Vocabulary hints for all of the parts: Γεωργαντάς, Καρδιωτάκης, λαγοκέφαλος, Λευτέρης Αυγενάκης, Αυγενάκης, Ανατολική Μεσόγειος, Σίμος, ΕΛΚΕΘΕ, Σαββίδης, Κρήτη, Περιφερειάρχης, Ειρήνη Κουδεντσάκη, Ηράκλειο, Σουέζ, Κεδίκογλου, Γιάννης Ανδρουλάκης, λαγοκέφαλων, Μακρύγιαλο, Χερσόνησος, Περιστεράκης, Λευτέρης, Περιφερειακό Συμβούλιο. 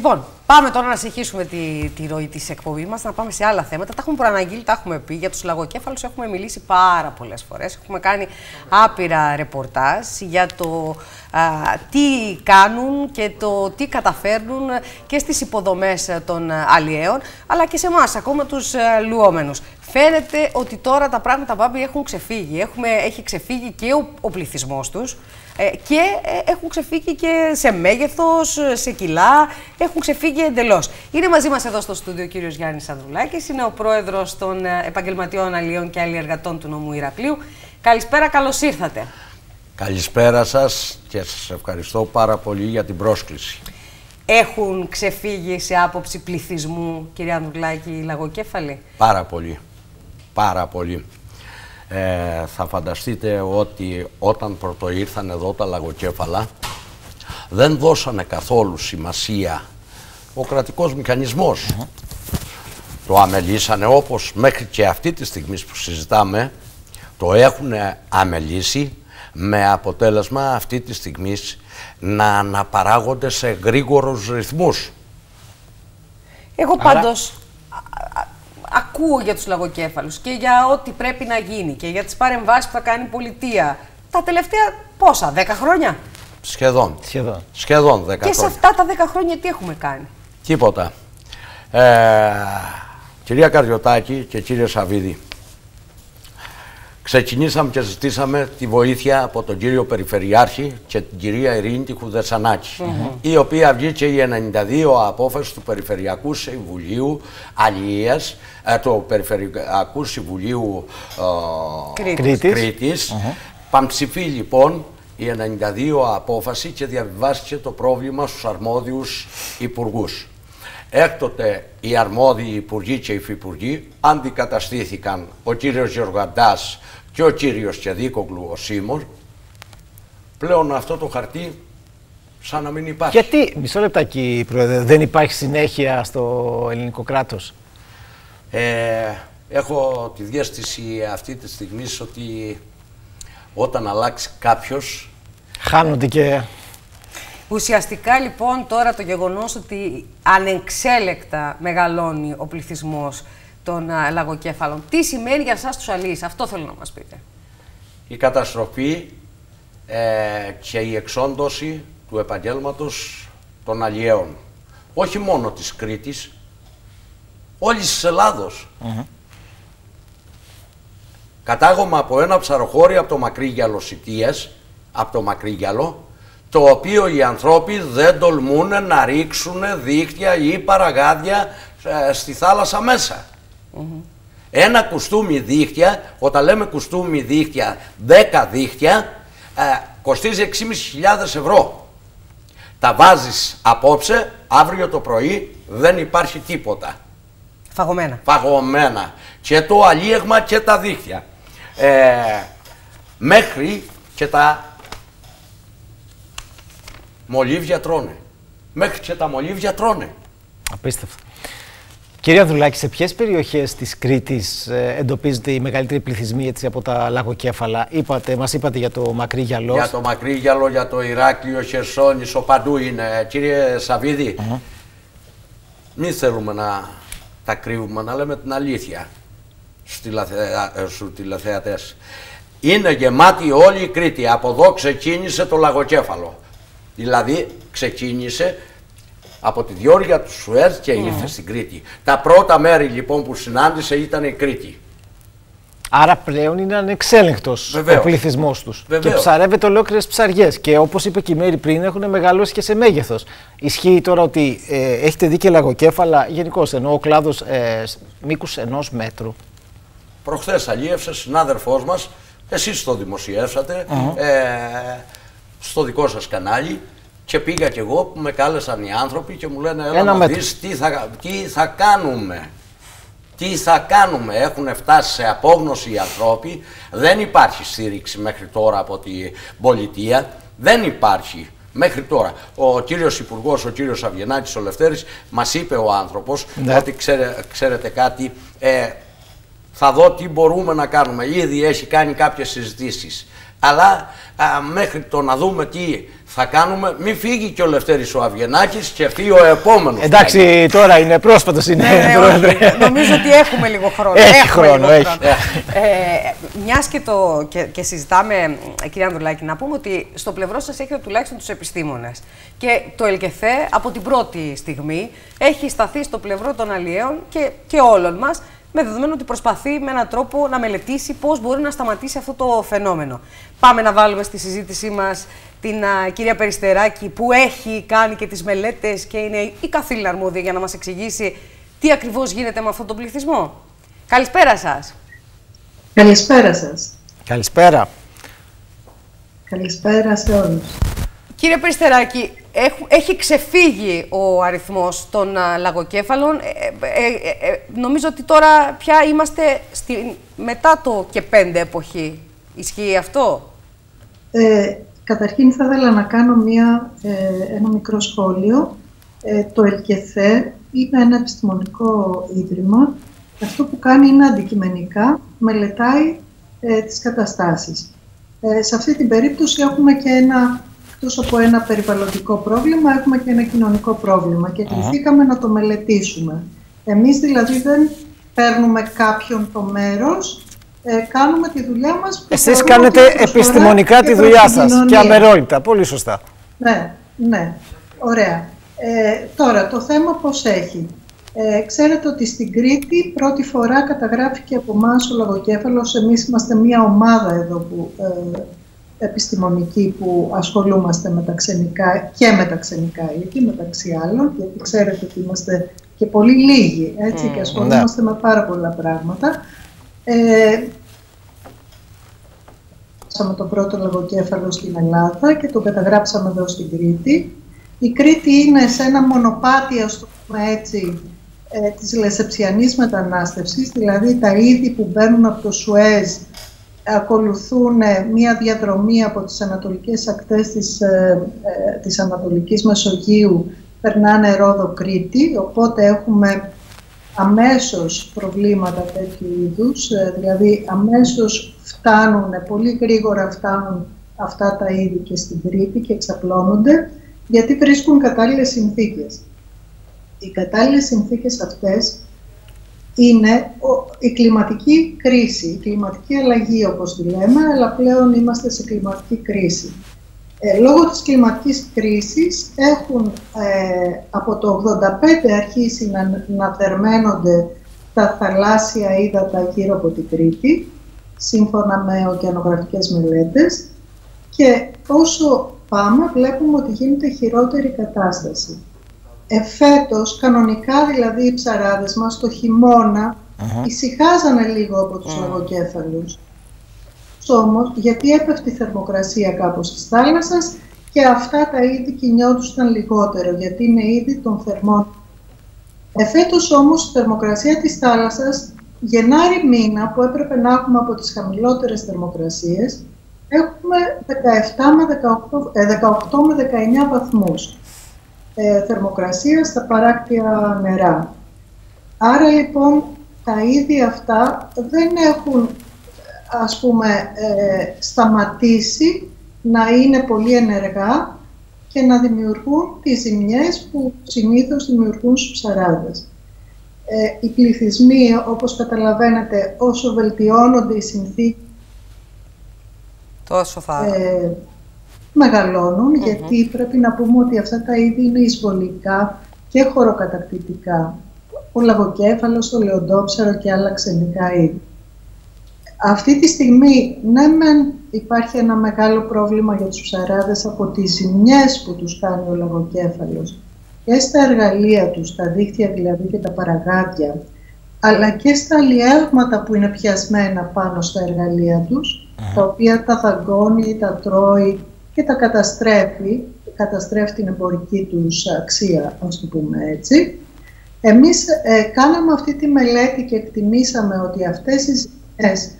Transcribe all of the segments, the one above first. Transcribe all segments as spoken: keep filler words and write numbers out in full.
Λοιπόν, πάμε τώρα να συνεχίσουμε τη, τη ροή της εκπομπής μας, να πάμε σε άλλα θέματα. Τα έχουμε προαναγγείλει, τα έχουμε πει. Για τους λαγοκέφαλους έχουμε μιλήσει πάρα πολλές φορές. Έχουμε κάνει άπειρα ρεπορτάζ για το α, τι κάνουν και το τι καταφέρνουν και στις υποδομές των αλλιέων, αλλά και σε εμάς, ακόμα τους λουόμενους. Φαίνεται ότι τώρα τα πράγματα, Μπάμπη, έχουν ξεφύγει. Έχουμε, έχει ξεφύγει και ο, ο πληθυσμός τους ε, και ε, έχουν ξεφύγει και σε μέγεθος, σε κιλά. Έχουν ξεφύγει εντελώς. Είναι μαζί μας εδώ στο στούντιο ο κύριος Γιάννης Ανδρουλάκης. Είναι ο πρόεδρος των επαγγελματιών αλλιών και αλλιεργατών του νομού Ηρακλείου. Καλησπέρα, καλώς ήρθατε. Καλησπέρα σας και σας ευχαριστώ πάρα πολύ για την πρόσκληση. Έχουν ξεφύγει σε άποψη πληθυσμού, κύριε Ανδρουλάκη, οι λαγοκέφαλοι? Πάρα πολύ. Πάρα πολύ. Ε, θα φανταστείτε ότι όταν πρωτοήρθαν εδώ τα λαγοκέφαλα, δεν δώσανε καθόλου σημασία ο κρατικός μηχανισμός. Mm-hmm. Το αμελήσανε, όπως μέχρι και αυτή τη στιγμή που συζητάμε, το έχουν αμελήσει με αποτέλεσμα αυτή τη στιγμή να αναπαράγονται σε γρήγορους ρυθμούς. Εγώ πάντως... Άρα... Ακούω για τους λαγοκέφαλους και για ό,τι πρέπει να γίνει και για τις παρεμβάσεις που θα κάνει η πολιτεία. Τα τελευταία πόσα, δέκα χρόνια? Σχεδόν. Σχεδόν, Σχεδόν δέκα και χρόνια. Και σε αυτά τα δέκα χρόνια τι έχουμε κάνει? Τίποτα. Ε, κυρία Καρδιωτάκη και κύριε Σαββίδη, ξεκινήσαμε και ζητήσαμε τη βοήθεια από τον κύριο Περιφερειάρχη και την κυρία Ειρήνη Κουδεντσάκη, mm-hmm. η οποία βγήκε η ενενήντα δύο απόφαση του Περιφερειακού Συμβουλίου Αλληλείας, ε, του Περιφερειακού Συμβουλίου ε, Κρήτης. Κρήτης. Mm-hmm. Πανψηφεί λοιπόν η ενενήντα δύο απόφαση και διαβιβάστηκε το πρόβλημα στους αρμόδιους υπουργούς. Έκτοτε οι αρμόδιοι υπουργοί και υφυπουργοί αντικαταστήθηκαν, ο κύριος Γεωργαντάς και ο κύριος Κεδίκογλου, ο Σίμος. Πλέον αυτό το χαρτί σαν να μην υπάρχει. Γιατί, μισό λεπτάκι πρόεδρε, δεν υπάρχει συνέχεια στο ελληνικό κράτος? Ε, έχω τη διέστηση αυτή τη στιγμή ότι όταν αλλάξει κάποιος... Χάνονται και... Ουσιαστικά λοιπόν τώρα το γεγονός ότι ανεξέλεκτα μεγαλώνει ο πληθυσμός των α, λαγοκέφαλων, τι σημαίνει για εσάς τους αλλοίς? Αυτό θέλω να μας πείτε. Η καταστροφή ε, και η εξόντωση του επαγγέλματος των αλλιέων. Όχι μόνο της Κρήτης, όλης της Ελλάδος. Mm-hmm. Κατάγομαι από ένα ψαροχώρι από το Μακρύγιαλο Σιτείας, από το Μακρύγιαλο, το οποίο οι ανθρώποι δεν τολμούν να ρίξουν δίχτυα ή παραγάδια ε, στη θάλασσα μέσα. Mm-hmm. Ένα κουστούμι δίχτυα, όταν λέμε κουστούμι δίχτυα, δέκα δίχτυα, ε, κοστίζει έξι χιλιάδες πεντακόσια ευρώ. Τα βάζεις απόψε, αύριο το πρωί δεν υπάρχει τίποτα. Φαγωμένα. Φαγωμένα. Και το αλίευμα και τα δίχτυα. Ε, μέχρι και τα... μολύβια τρώνε. Μέχρι και τα μολύβια τρώνε. Απίστευτο. Κύριε Ανδρουλάκη, σε ποιες περιοχές της Κρήτης ε, εντοπίζονται οι μεγαλύτεροι πληθυσμοί έτσι, από τα λαγοκέφαλα? Είπατε, μας είπατε για το Μακρύγιαλο. Για το Μακρύγιαλο, για το Ηράκλειο, Χερσόνησο, παντού είναι. Κύριε Σαββίδη, mm -hmm. μην θέλουμε να τα κρύβουμε, να λέμε την αλήθεια στους τηλεθεατές. Είναι γεμάτη όλη η Κρήτη. Από εδώ ξεκίνησε το λαγοκέφαλο. Δηλαδή ξεκίνησε από τη διόρυγα του Σουέζ και ήρθε mm. στην Κρήτη. Τα πρώτα μέρη λοιπόν που συνάντησε ήταν η Κρήτη. Άρα πλέον είναι ανεξέλεγκτος ο πληθυσμός τους. Βεβαίως. Και ψαρεύεται ολόκληρες ψαριές. Και όπως είπε και η Μέρη πριν, έχουν μεγαλώσει και σε μέγεθος. Ισχύει τώρα ότι ε, έχετε δει και λαγοκέφαλα γενικώς, ενώ ο κλάδος ε, μήκους ενός μέτρου. Προχθές αλίευσε συνάδελφός μας, εσείς το δημοσιεύσατε. Mm. Ε, στο δικό σας κανάλι και πήγα κι εγώ που με κάλεσαν οι άνθρωποι και μου λένε έλα Ένα να δεις τι θα, τι θα κάνουμε. Τι θα κάνουμε, έχουν φτάσει σε απόγνωση οι άνθρωποι, δεν υπάρχει στήριξη μέχρι τώρα από την πολιτεία, δεν υπάρχει μέχρι τώρα. Ο κύριος Υπουργός, ο κύριος Αυγενάκης, ο Λευτέρης, μας είπε ο άνθρωπος ναι. ότι ξέρε, ξέρετε κάτι, ε, Θα δω τι μπορούμε να κάνουμε. Ήδη έχει κάνει κάποιες συζητήσεις. Αλλά α, μέχρι το να δούμε τι θα κάνουμε, μην φύγει και ο Λευτέρης ο Αυγενάκης και φύγει ο επόμενος. Εντάξει, τώρα είναι πρόσφατος, είναι ναι, πρόεδρε. Ναι, νομίζω ότι έχουμε λίγο χρόνο. Έχει έχουμε χρόνο, λίγο χρόνο. Έχει. Ε, μιας και, το, και, και συζητάμε, κυρία Ανδρουλάκη, να πούμε ότι στο πλευρό σας έχετε τουλάχιστον τους επιστήμονες. Και το ΕΛΚΕΘΕ από την πρώτη στιγμή έχει σταθεί στο πλευρό των αλλιέων και, και όλων μας, με δεδομένο ότι προσπαθεί με έναν τρόπο να μελετήσει πώς μπορεί να σταματήσει αυτό το φαινόμενο. Πάμε να βάλουμε στη συζήτησή μας την α, κυρία Περιστεράκη, που έχει κάνει και τις μελέτες και είναι η καθήλυνα αρμόδια για να μας εξηγήσει τι ακριβώς γίνεται με αυτόν τον πληθυσμό. Καλησπέρα σας. Καλησπέρα σας. Καλησπέρα. Καλησπέρα σε όλους. Κύριε Περιστεράκη, έχει ξεφύγει ο αριθμός των λαγοκέφαλων. Ε, ε, ε, νομίζω ότι τώρα πια είμαστε στη, μετά το και πέντε εποχή. Ισχύει αυτό? Ε, καταρχήν θα ήθελα να κάνω μια, ε, ένα μικρό σχόλιο. Ε, το ΕΛΚΕΘΕ είναι ένα επιστημονικό ίδρυμα. Αυτό που κάνει είναι αντικειμενικά, μελετάει ε, τις καταστάσεις. Ε, σε αυτή την περίπτωση έχουμε και ένα... Εκτός από ένα περιβαλλοντικό πρόβλημα, έχουμε και ένα κοινωνικό πρόβλημα και κληθήκαμε να το μελετήσουμε. Εμείς δηλαδή δεν παίρνουμε κάποιον το μέρος, ε, κάνουμε τη δουλειά μας. Εσείς κάνετε επιστημονικά τη δουλειά σας και αμερόληπτα. Πολύ σωστά. Ναι, ναι. Ωραία. Ε, τώρα, το θέμα πώς έχει. Ε, ξέρετε ότι στην Κρήτη πρώτη φορά καταγράφηκε από εμάς ο λαγοκέφαλος. Εμείς είμαστε μια ομάδα εδώ που... Ε, επιστημονική που ασχολούμαστε με τα ξενικά και με τα ξενικά είδη, μεταξύ άλλων, γιατί ξέρετε ότι είμαστε και πολύ λίγοι, έτσι, mm, και ασχολούμαστε, ναι, με πάρα πολλά πράγματα. Ε, Καταγράψαμε τον πρώτο λαγοκέφαλο στην Ελλάδα και τον καταγράψαμε εδώ στην Κρήτη. Η Κρήτη είναι σε ένα μονοπάτι, ας το πούμε έτσι, ε, της λεσεψιανής μετανάστευσης, δηλαδή τα είδη που μπαίνουν από το Σουέζ ακολουθούν μία διαδρομή από τις ανατολικές ακτές της, ε, ε, της Ανατολικής Μεσογείου, περνάνε Ρόδο Κρήτη, οπότε έχουμε αμέσως προβλήματα τέτοιου είδους, ε, δηλαδή αμέσως φτάνουν, πολύ γρήγορα φτάνουν αυτά τα είδη και στην Κρήτη και εξαπλώνονται, γιατί βρίσκουν κατάλληλες συνθήκες. Οι κατάλληλες συνθήκες αυτές είναι η κλιματική κρίση, η κλιματική αλλαγή όπως τη λέμε, αλλά πλέον είμαστε σε κλιματική κρίση. Ε, λόγω της κλιματικής κρίσης έχουν ε, από το ογδόντα πέντε αρχίσει να, να θερμαίνονται τα θαλάσσια ύδατα γύρω από την Κρήτη, σύμφωνα με ωκεανογραφικές μελέτες, και όσο πάμε βλέπουμε ότι γίνεται χειρότερη κατάσταση. Εφέτος, κανονικά δηλαδή οι ψαράδες μας το χειμώνα uh-huh. ησυχάζανε λίγο από τους uh-huh. λαγοκέφαλους. Όμως, γιατί έπεφτε η θερμοκρασία κάπως της θάλασσας και αυτά τα είδη κινιόντουσαν λιγότερο, γιατί είναι είδη των θερμών. Εφέτος όμως η θερμοκρασία της θάλασσας, Γενάρη μήνα που έπρεπε να έχουμε από τις χαμηλότερες θερμοκρασίες, έχουμε δεκαεπτά με δεκαοκτώ, δεκαοκτώ με δεκαεννιά βαθμούς θερμοκρασία στα παράκτια νερά. Άρα λοιπόν τα είδη αυτά δεν έχουν, ας πούμε, ε, σταματήσει να είναι πολύ ενεργά και να δημιουργούν τις ζημιές που συνήθως δημιουργούν στους ψαράδες. Ε, οι πληθυσμοί, όπως καταλαβαίνετε, όσο βελτιώνονται οι συνθήκες, τόσο θα... Ε, μεγαλώνουν, mm-hmm. γιατί πρέπει να πούμε ότι αυτά τα είδη είναι εισβολικά και χωροκατακτητικά. Ο λαγοκέφαλος, το λεοντόψαρο και άλλα ξενικά είδη. Αυτή τη στιγμή, ναι μεν υπάρχει ένα μεγάλο πρόβλημα για τους ψαράδες από τις ζημιές που τους κάνει ο λαγοκέφαλος και στα εργαλεία τους, τα δίχτυα δηλαδή και τα παραγάδια, αλλά και στα αλλιεύματα που είναι πιασμένα πάνω στα εργαλεία τους, mm-hmm. τα οποία τα δαγκώνει, τα τρώει και τα καταστρέφει, καταστρέφει την εμπορική τους αξία, ας το πούμε έτσι. Εμείς ε, κάναμε αυτή τη μελέτη και εκτιμήσαμε ότι αυτές οι ζημιές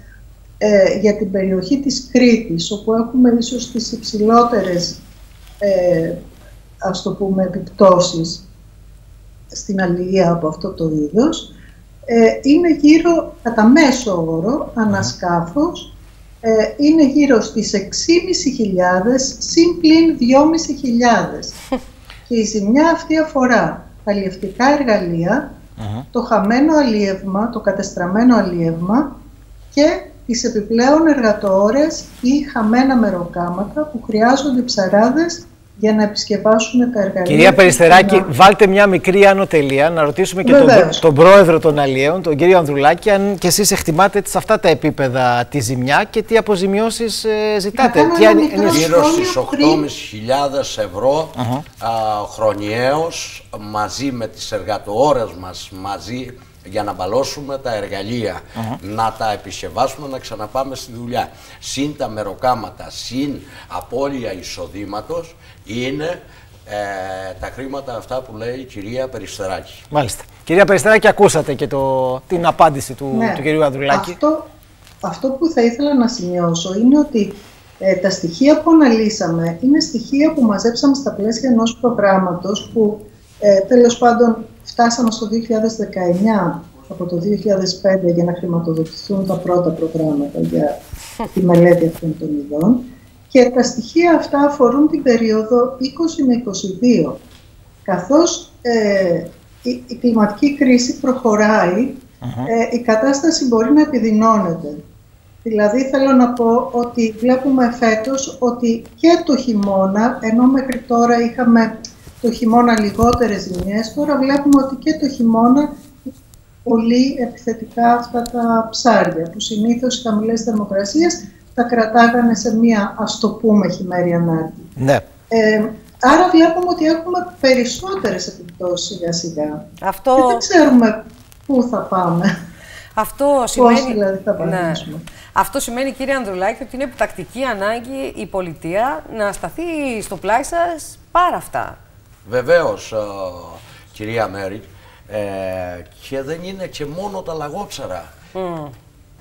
ε, για την περιοχή της Κρήτης, όπου έχουμε ίσως τις υψηλότερες, ε, ας το πούμε, επιπτώσεις στην αλληλεία από αυτό το είδος, ε, είναι γύρω, κατά μέσο όρο, ανασκάφος, ε, είναι γύρω στις έξι χιλιάδες πεντακόσιες συν πλην δυόμισι χιλιάδες. Και η ζημιά αυτή αφορά τα αλλιευτικά εργαλεία, uh-huh. το χαμένο αλλιεύμα, το κατεστραμμένο αλλιεύμα και τις επιπλέον εργατοώρες ή χαμένα μεροκάματα που χρειάζονται οι ψαράδες για να επισκευάσουν τα εργαλεία. Κυρία Περιστεράκη, να... βάλτε μια μικρή άνω τελεία, να ρωτήσουμε και τον, τον πρόεδρο των αλλιέων, τον κύριο Ανδρουλάκη, αν και εσείς εκτιμάτε σε αυτά τα επίπεδα τη ζημιά και τι αποζημιώσεις ε, ζητάτε. Είναι γύρω στις οκτώ χιλιάδες πεντακόσια ευρώ uh -huh. α, χρονιαίως, μαζί με τις εργατοώρες μας, μαζί για να μπαλώσουμε τα εργαλεία, uh -huh. να τα επισκευάσουμε, να ξαναπάμε στη δουλειά. Συν τα μεροκάματα, συν απώλεια εισοδήματος, είναι ε, τα χρήματα αυτά που λέει η κυρία Περιστεράκη. Μάλιστα. Κυρία Περιστεράκη, ακούσατε και το, την απάντηση του, ναι. του κυρίου Ανδρουλάκη. Αυτό, αυτό που θα ήθελα να σημειώσω είναι ότι ε, τα στοιχεία που αναλύσαμε είναι στοιχεία που μαζέψαμε στα πλαίσια ενός προγράμματος που ε, τέλος πάντων φτάσαμε στο δύο χιλιάδες δεκαεννιά από το δύο χιλιάδες πέντε για να χρηματοδοτηθούν τα πρώτα προγράμματα για τη μελέτη αυτών των ειδών. Και τα στοιχεία αυτά αφορούν την περίοδο είκοσι με είκοσι δύο. Καθώς ε, η, η κλιματική κρίση προχωράει, uh-huh. ε, η κατάσταση μπορεί να επιδεινώνεται. Δηλαδή θέλω να πω ότι βλέπουμε φέτος ότι και το χειμώνα, ενώ μέχρι τώρα είχαμε το χειμώνα λιγότερες ζημιές, τώρα βλέπουμε ότι και το χειμώνα πολύ επιθετικά αυτά τα ψάρια, που συνήθως οι χαμηλές θερμοκρασίες τα κρατάγανε σε μία, ας το πούμε, χειμέρια ανάγκη. Ναι. Ε, άρα βλέπουμε ότι έχουμε περισσότερες επιπτώσεις σιγά σιγά. Αυτό... Και δεν ξέρουμε πού θα πάμε. Αυτό σημαίνει... Πώς δηλαδή θα παραμείνουμε. Ναι. Αυτό σημαίνει, κύριε Ανδρουλάκη, ότι είναι επιτακτική ανάγκη η πολιτεία να σταθεί στο πλάι σας πάρα αυτά. Βεβαίως, κυρία Μέρη, ε, και δεν είναι και μόνο τα λαγόψαρα. Mm.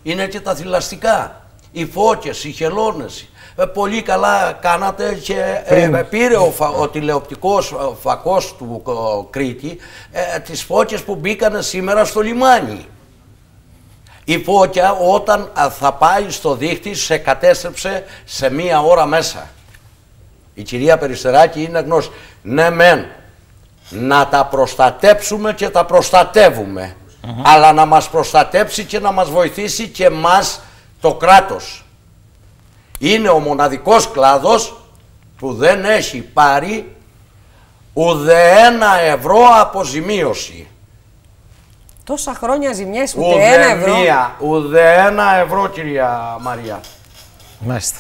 Είναι και τα θηλαστικά. Οι φώκες, οι χελώνες, ε, πολύ καλά κάνατε και ε, πήρε ο, φα, ο τηλεοπτικός ο φακός του ο, Κρήτη ε, τις φώκες που μπήκανε σήμερα στο λιμάνι. Η φώκια όταν α, θα πάει στο δίχτυ σε κατέστρεψε σε μία ώρα μέσα. Η κυρία Περιστεράκη είναι γνώση. Ναι μεν, να τα προστατέψουμε και τα προστατεύουμε, mm-hmm. αλλά να μας προστατέψει και να μας βοηθήσει και μας το κράτος. Είναι ο μοναδικός κλάδος που δεν έχει πάρει ουδεένα ευρώ αποζημίωση. Τόσα χρόνια ζημιές, ούτε ουδε ένα ευρώ. Μία, ουδεένα ευρώ, κυρία Μαρία. Μάλιστα.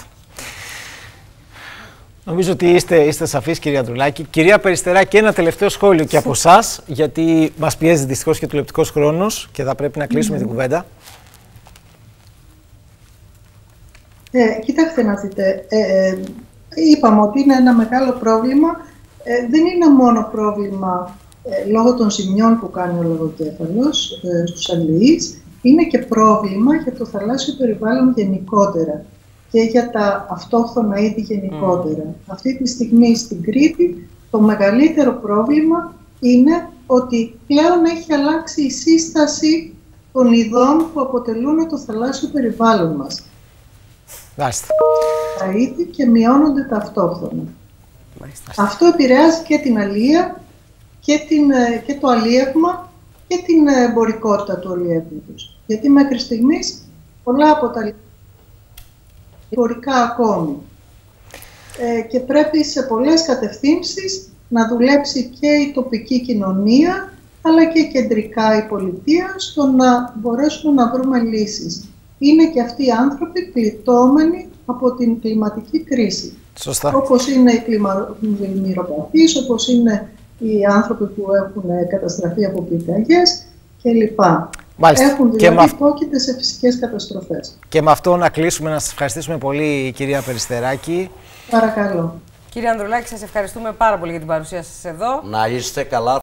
Νομίζω ότι είστε, είστε σαφείς, κυρία Ανδρουλάκη. Κυρία Περιστεράκη, ένα τελευταίο σχόλιο και από εσάς, γιατί μας πιέζει δυστυχώς και τηλεοπτικός χρόνος και θα πρέπει να κλείσουμε mm. την κουβέντα. Ε, κοιτάξτε να δείτε, ε, ε, είπαμε ότι είναι ένα μεγάλο πρόβλημα, ε, δεν είναι μόνο πρόβλημα ε, λόγω των ζημιών που κάνει ο λαγοκέφαλος ε, στους αλληλείς, είναι και πρόβλημα για το θαλάσσιο περιβάλλον γενικότερα και για τα αυτόχθονα είδη γενικότερα. Mm. Αυτή τη στιγμή στην Κρήτη το μεγαλύτερο πρόβλημα είναι ότι πλέον έχει αλλάξει η σύσταση των ειδών που αποτελούν το θαλάσσιο περιβάλλον μας. Τα είδη και μειώνονται ταυτόχρονα. Αυτό επηρεάζει και την αλία και, την, και το αλίευμα και την εμπορικότητα του αλίευματος. Γιατί μέχρι στιγμής πολλά από τα εμπορικά ακόμη. Ε, και πρέπει σε πολλές κατευθύνσεις να δουλέψει και η τοπική κοινωνία αλλά και κεντρικά η πολιτεία στο να μπορέσουμε να βρούμε λύσεις. Είναι και αυτοί οι άνθρωποι πληττόμενοι από την κλιματική κρίση. Σωστά. Όπως είναι οι κλιμακοπαθείς, όπως είναι οι άνθρωποι που έχουν καταστραφεί από πυρκαγιές κλπ. Έχουν δηλαδή υπόκειται σε φυσικές καταστροφές. Και με αυτό να κλείσουμε, να σας ευχαριστήσουμε πολύ, κυρία Περιστεράκη. Παρακαλώ. Κύριε Ανδρουλάκη, σας ευχαριστούμε πάρα πολύ για την παρουσία σας εδώ. Να είστε καλά.